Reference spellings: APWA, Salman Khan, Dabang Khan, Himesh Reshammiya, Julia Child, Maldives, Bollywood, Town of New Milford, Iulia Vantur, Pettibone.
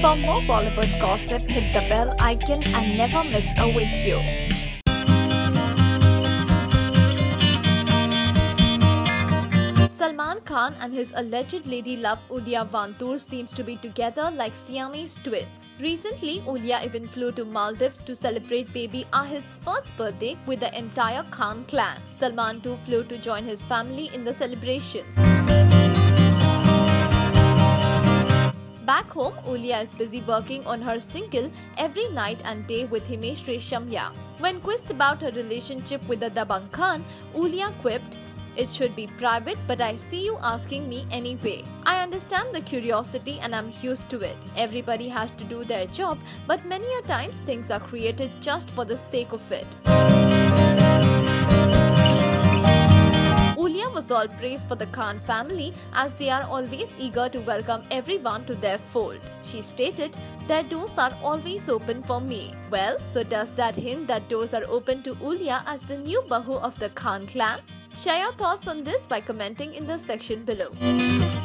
For more Bollywood gossip, hit the bell icon and never miss a video. Salman Khan and his alleged lady love Iulia Vantur seems to be together like Siamese twins. Recently, Iulia even flew to Maldives to celebrate baby Ahil's first birthday with the entire Khan clan. Salman too flew to join his family in the celebrations. Back home, Iulia is busy working on her single every night and day with Himesh Reshammiya. When quizzed about her relationship with the Dabang Khan, Iulia quipped, "It should be private, but I see you asking me anyway. I understand the curiosity and I'm used to it. Everybody has to do their job, but many a times things are created just for the sake of it." Was all praise for the Khan family as they are always eager to welcome everyone to their fold. She stated, "Their doors are always open for me." Well, so does that hint that doors are open to Iulia as the new Bahu of the Khan clan? Share your thoughts on this by commenting in the section below.